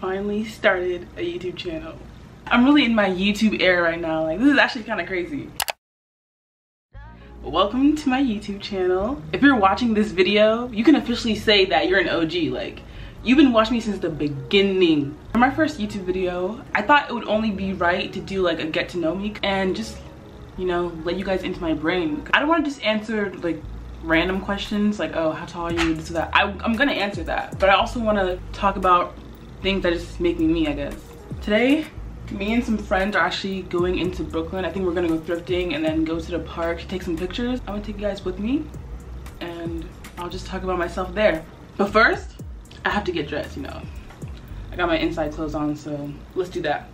finally started a YouTube channel. I'm really in my YouTube era right now. Like, this is actually kind of crazy. Welcome to my YouTube channel. If you're watching this video, you can officially say that you're an OG. Like, you've been watching me since the beginning. For my first YouTube video, I thought it would only be right to do like a get to know me and just, you know, let you guys into my brain. I don't want to just answer like random questions like, oh, how tall are you, this or that. I'm gonna answer that, but I also want to talk about things that just make me me, I guess. Today, me and some friends are actually going into Brooklyn. I think we're gonna go thrifting and then go to the park, take some pictures. I'm gonna take you guys with me and I'll just talk about myself there. But first, I have to get dressed, you know. I got my inside clothes on, so let's do that.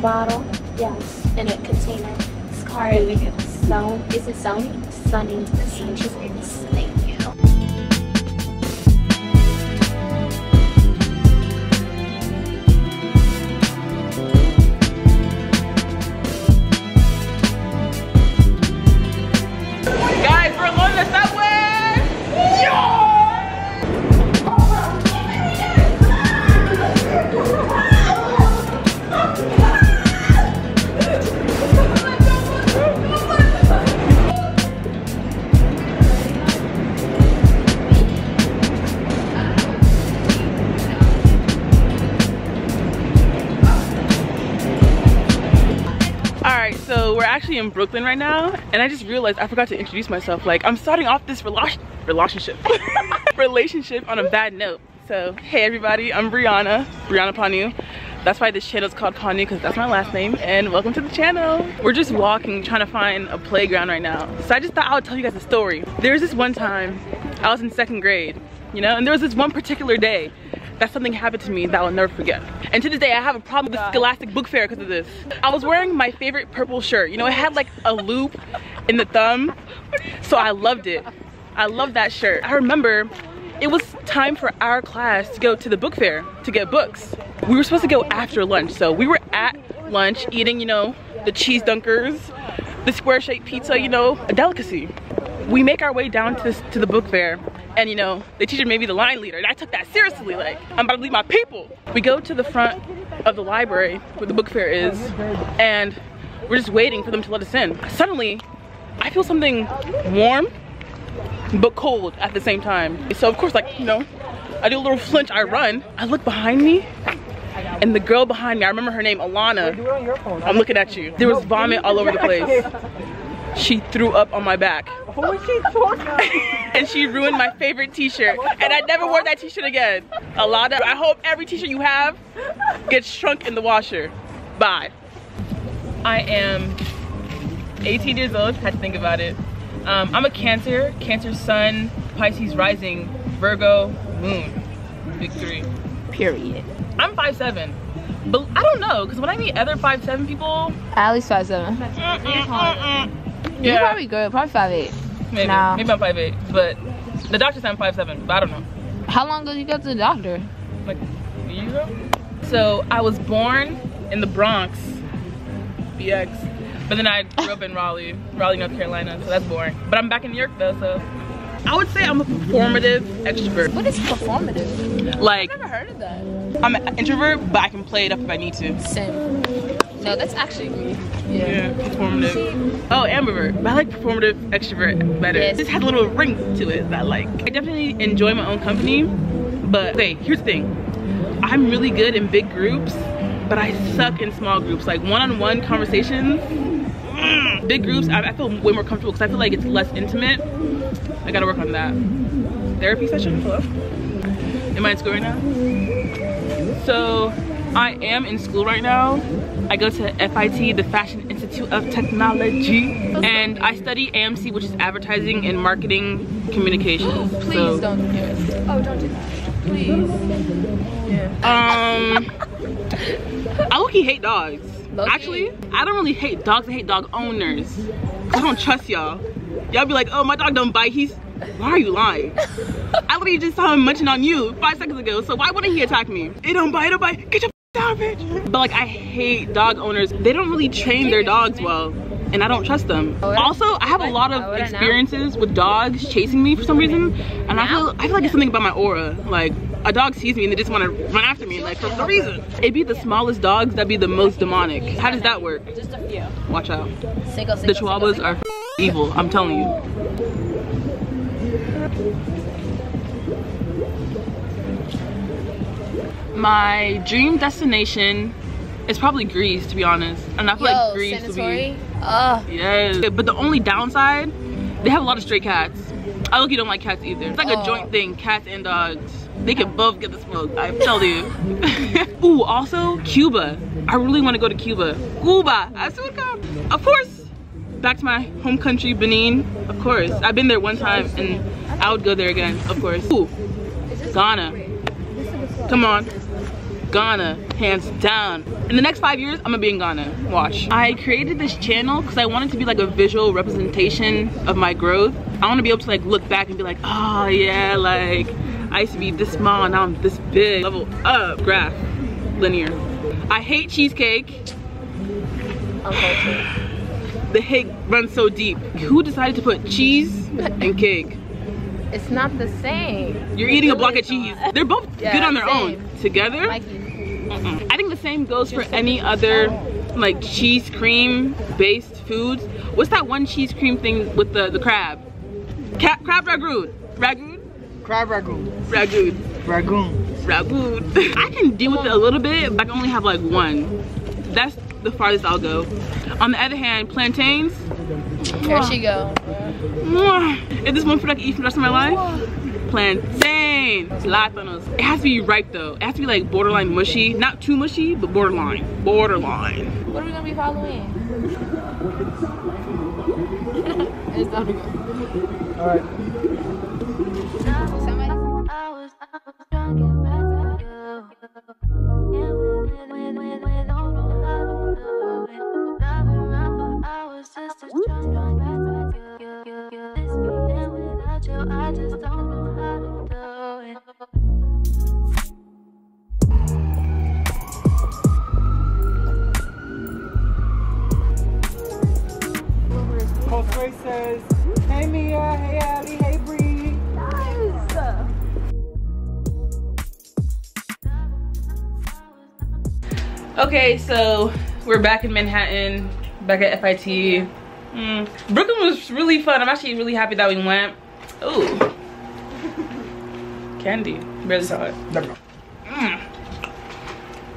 Bottle, yes, in a container. It's called Sony. Is it Sony? Sunny Angels. Thank you. Guys, we're alone in the subway. Yeah! So we're actually in Brooklyn right now, and I just realized I forgot to introduce myself. Like, I'm starting off this relationship on a bad note. So hey everybody, I'm Brianna Panou. That's why this channel is called Panou, because that's my last name. And welcome to the channel. We're just walking, trying to find a playground right now. So I just thought I would tell you guys a story. There was this one time I was in second grade, you know, and there was this one particular day that something happened to me that I'll never forget. And to this day, I have a problem with Scholastic Book Fair because of this. I was wearing my favorite purple shirt. You know, it had like a loop in the thumb, so I loved it. I loved that shirt. I remember it was time for our class to go to the book fair to get books. We were supposed to go after lunch, so we were at lunch eating, you know, the cheese dunkers, the square-shaped pizza, you know, a delicacy. We make our way down to the book fair, and you know, the teacher made me the line leader, and I took that seriously. Like, I'm about to lead my people. We go to the front of the library where the book fair is, and we're just waiting for them to let us in. Suddenly, I feel something warm but cold at the same time. So of course, like, you know, I do a little flinch, I run. I look behind me, and the girl behind me, I remember her name, Alana, I'm looking at you. There was vomit all over the place. She threw up on my back. What was she talking about? And she ruined my favorite t-shirt. And I never wore that t-shirt again. Alana, I hope every t-shirt you have gets shrunk in the washer. Bye. I am 18 years old. Had to think about it. I'm a Cancer Sun, Pisces Rising, Virgo Moon. Big three. Period. I'm 5'7". But I don't know, because when I meet other 5'7" people... At least 5'7". Yeah. You're probably good, probably 5'8". Maybe. Nah. Maybe I'm 5'8", but the doctor said I'm 5'7", but I don't know. How long ago did you go to the doctor? Like a year ago? So I was born in the Bronx, BX, but then I grew up in Raleigh, North Carolina, so that's boring. But I'm back in New York though, so. I would say I'm a performative extrovert. What is performative? Like, I've never heard of that. I'm an introvert, but I can play it up if I need to. Same. No, that's actually me. Yeah, performative. See? Oh, ambivert. But I like performative extrovert better. Yes. It just has a little ring to it that I like. I definitely enjoy my own company, but okay, here's the thing. I'm really good in big groups, but I suck in small groups. Like one-on-one conversations, big groups, I feel way more comfortable because I feel like it's less intimate. I gotta work on that. Therapy session, hello? Am I in school right now? So I am in school right now. I go to FIT, the Fashion Institute of Technology, and I study AMC, which is Advertising and Marketing Communications. Please so, don't do it. Oh, don't do that. Please. Yeah. I low-key hate dogs. Low-key. Actually, I don't really hate dogs. I hate dog owners. I don't trust y'all. Y'all be like, oh, my dog don't bite. He's... Why are you lying? I literally just saw him munching on you 5 seconds ago, so why wouldn't he attack me? It don't bite, it don't bite. Get your down, bitch. But like, I hate dog owners. They don't really train their dogs well, and I don't trust them. Also, I have a lot of experiences with dogs chasing me for some reason, and I feel like it's something about my aura. Like, a dog sees me and they just want to run after me, like, for no reason. It'd be the smallest dogs that'd be the most demonic. How does that work? Just a few. Watch out. The Chihuahuas are evil, I'm telling you. My dream destination is probably Greece, to be honest. And I feel like Greece would be... Yes. But the only downside, they have a lot of stray cats. I look, you don't like cats either. It's like a joint thing, cats and dogs. They can both get the smoke, I tell you. Ooh, also Cuba. I really want to go to Cuba. Cuba, I see what comes. Of course, back to my home country, Benin. Of course, I've been there one time and I would go there again, of course. Ooh, Ghana. Come on. Ghana, hands down. In the next 5 years, I'm gonna be in Ghana. Watch. I created this channel because I want it to be like a visual representation of my growth. I want to be able to like look back and be like, oh yeah, like I used to be this small, now I'm this big. Level up. Graph. Linear. I hate cheesecake. The hate runs so deep. Who decided to put cheese and cake? It's not the same. You're eating a block of cheese. They're both good on their own. Together? I think the same goes for any other like cheese cream based foods. What's that one cheese cream thing with the crab? Crab Rangoon. Rangoon? Crab Rangoon. Rangoon. Rangoon. Rangoon. I can deal with it a little bit, but I can only have like one. That's the farthest I'll go. On the other hand, plantains. Here she go. Is this one food I can eat for the rest of my life? Plantain. Platanos. It has to be ripe though. It has to be like borderline mushy. Not too mushy, but borderline. Borderline. What are we gonna be following? It's not good. I just don't know how to do it. Cold Racers. Hey Mia, hey Abby, hey Bree. Nice. Okay, so we're back in Manhattan, back at FIT. Brooklyn was really fun. I'm actually really happy that we went. Oh, candy. Barely saw it.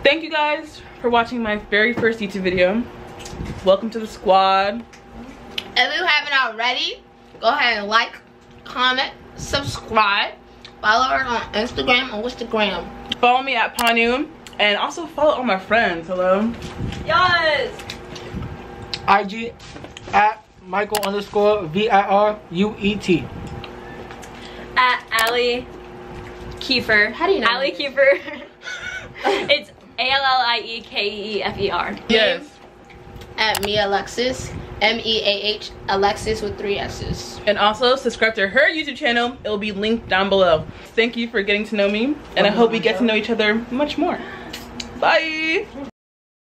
Thank you guys for watching my very first YouTube video. Welcome to the squad. If you haven't already, go ahead and like, comment, subscribe. Follow her on Instagram or Instagram. Follow me at Panou and also follow all my friends. Hello. Yes. IG at Michael_Viruet. At Allie Kiefer. How do you know? Allie Kiefer. It's ALLIEKEFER. Yes. At Meah Alexis. MEAH Alexis with 3 S's. And also subscribe to her YouTube channel. It'll be linked down below. Thank you for getting to know me, and I hope we get to know each other much more. Bye.